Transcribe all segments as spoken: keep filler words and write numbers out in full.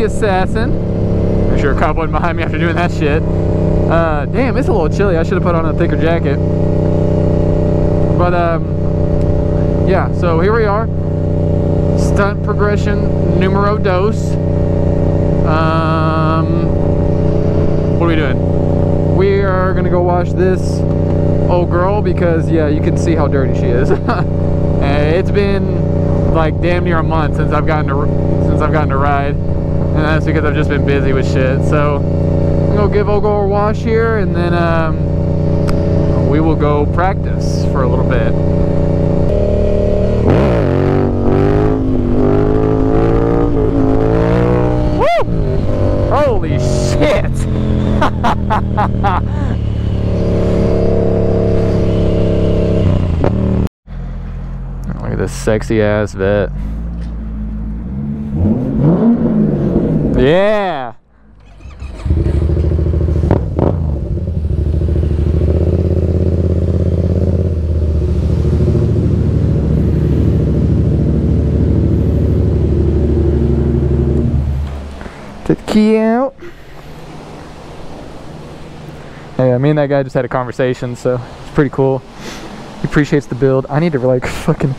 The Assassin. There's your car one behind me after doing that shit. Uh, damn, it's a little chilly. I should have put on a thicker jacket. But, um, yeah, so here we are. Stunt progression numero dos. Um, what are we doing? We are going to go wash this old girl because, yeah, you can see how dirty she is. It's been like damn near a month since I've gotten to, since I've gotten to ride. And that's because I've just been busy with shit. So I'm going to give Ogle a wash here, and then um, we will go practice for a little bit. Holy shit! Look at this sexy ass vet. Yeah! Key out. Yeah, me and that guy just had a conversation, so it's pretty cool. He appreciates the build. I need to like fucking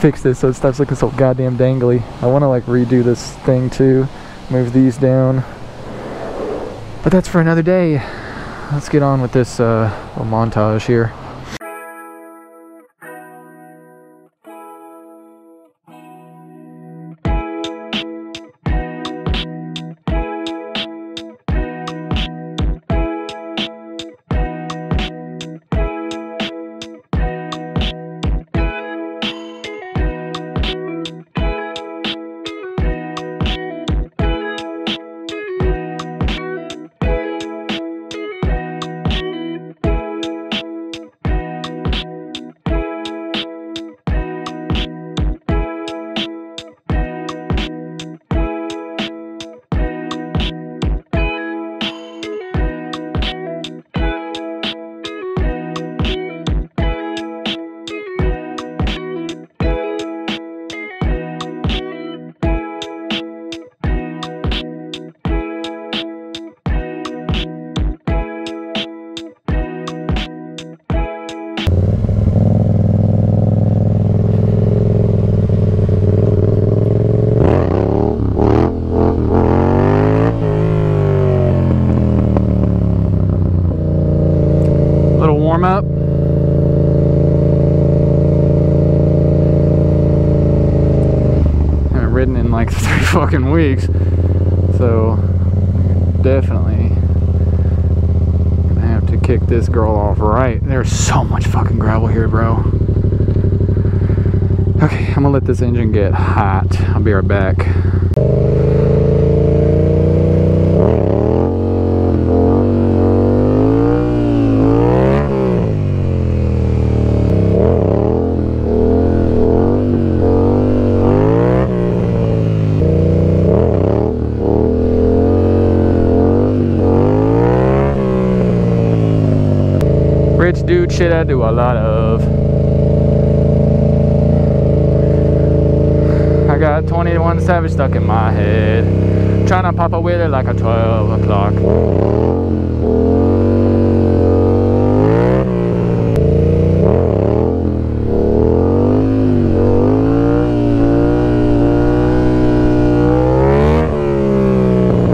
fix this so it stops looking so goddamn dangly. I want to like redo this thing too. Move these down. But that's for another day. Let's get on with this uh, little montage here. Fucking weeks, so definitely gonna have to kick this girl off right. There's so much fucking gravel here, bro. Okay, I'm gonna let this engine get hot. I'll be right back. Dude, shit I do a lot of. I got twenty-one Savage stuck in my head, trying to pop a wheelie like a twelve o'clock.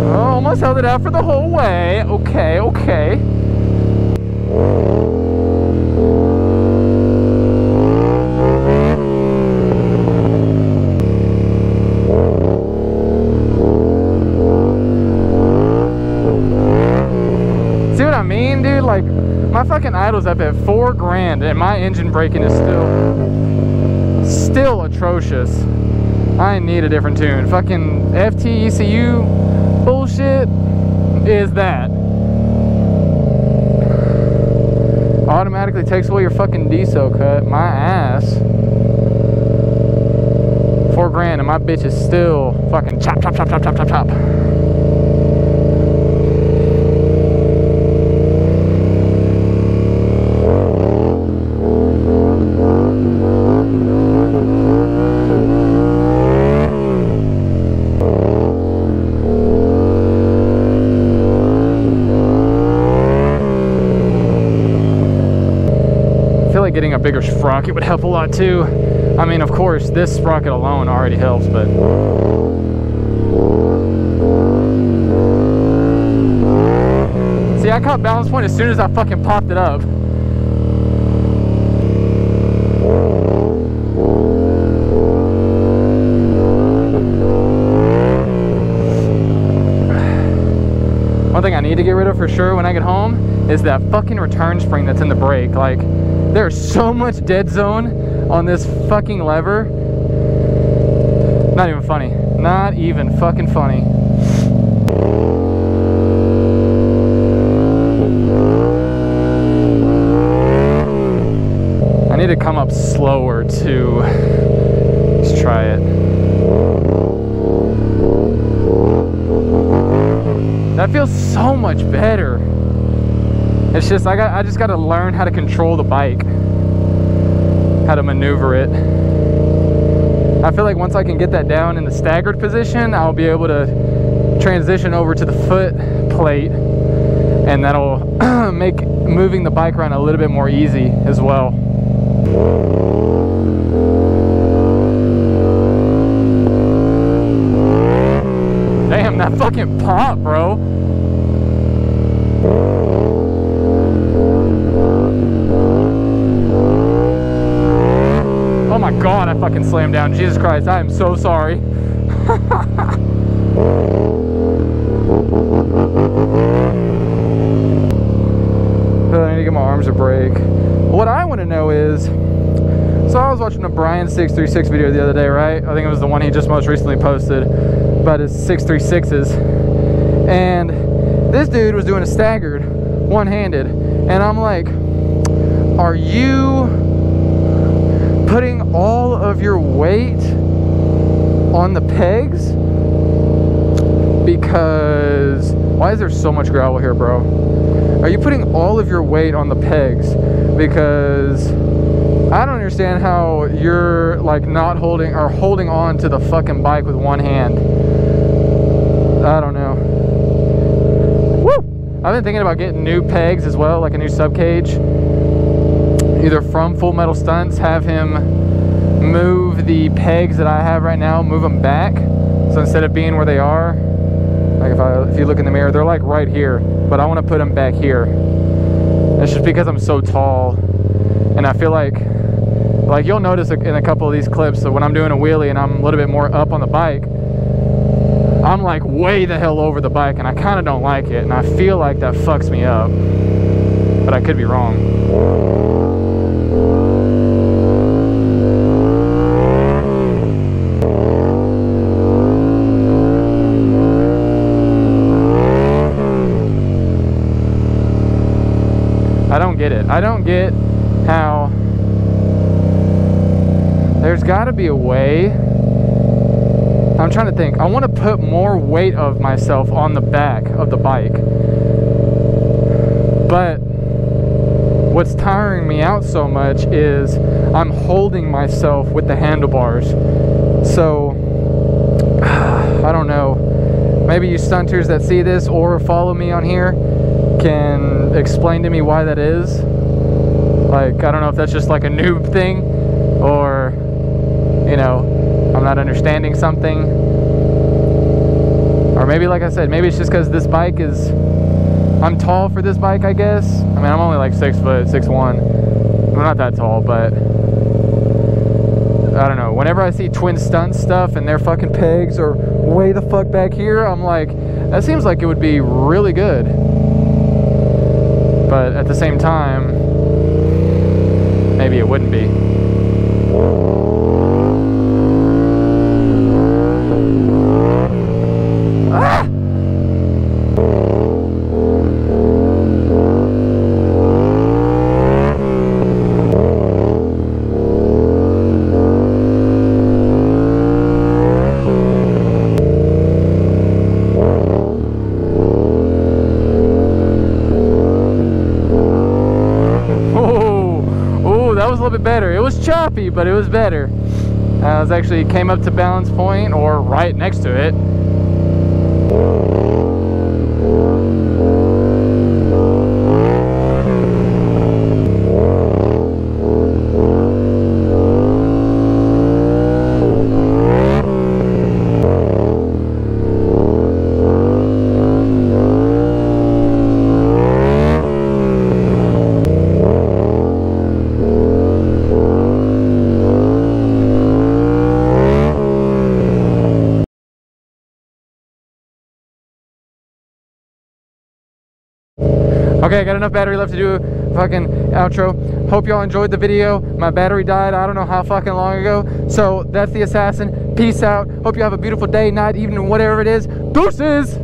Oh, almost held it out for the whole way. Okay, okay. My fucking idle's up at four grand and my engine braking is still, still atrocious. I need a different tune. Fucking F T E C U bullshit is that. Automatically takes away your fucking diesel cut. My ass. Four grand and my bitch is still fucking chop, chop, chop, chop, chop, chop, chop. probably getting a bigger sprocket would help a lot too. I mean, of course, this sprocket alone already helps, but... See, I caught balance point as soon as I fucking popped it up. One thing I need to get rid of for sure when I get home is that fucking return spring that's in the brake. Like, there's so much dead zone on this fucking lever. Not even funny. Not even fucking funny. I need to come up slower too. Let's try it. That feels so much better. It's just, I, got, I just got to learn how to control the bike, how to maneuver it. I feel like once I can get that down in the staggered position, I'll be able to transition over to the foot plate, and that'll make moving the bike around a little bit more easy as well. Damn, that fucking pop, bro. Oh my God, I fucking slammed down. Jesus Christ, I am so sorry. I need to get my arms a break. What I want to know is, so I was watching a Brian six three six video the other day, right? I think it was the one he just most recently posted about his six three sixes, and this dude was doing a staggered one-handed, and I'm like, are you putting all of your weight on the pegs? Because why is there so much gravel here, bro? Are you putting all of your weight on the pegs? Because I don't understand how you're like not holding or holding on to the fucking bike with one hand. I don't know. Woo! I've been thinking about getting new pegs as well, like a new sub cage. Either from Full Metal Stunts, have him move the pegs that I have right now, move them back. So instead of being where they are, like if I if you look in the mirror, they're like right here, but I want to put them back here. It's just because I'm so tall, and I feel like Like you'll notice in a couple of these clips that when I'm doing a wheelie and I'm a little bit more up on the bike, I'm like way the hell over the bike, and I kind of don't like it, and I feel like that fucks me up, but I could be wrong. I don't get it. I don't get how there's got to be a way. I'm trying to think. I want to put more weight of myself on the back of the bike, but what's tiring me out so much is I'm holding myself with the handlebars. So I don't know. Maybe you stunters that see this or follow me on here can explain to me why that is. Like, I don't know if that's just like a noob thing, or you know, I'm not understanding something. Or maybe, like I said, maybe it's just because this bike is, I'm tall for this bike, I guess. I mean, I'm only like six foot, six one. I'm not that tall, but I don't know. Whenever I see twin stunt stuff and their fucking pegs are way the fuck back here, I'm like, that seems like it would be really good. But at the same time, maybe it wouldn't be. Better. It was choppy, but it was better. Uh, I was actually came up to balance point or right next to it. Okay, I got enough battery left to do a fucking outro. Hope y'all enjoyed the video. My battery died, I don't know how fucking long ago. So that's The Assassin. Peace out. Hope you have a beautiful day, night, evening, whatever it is. Deuces!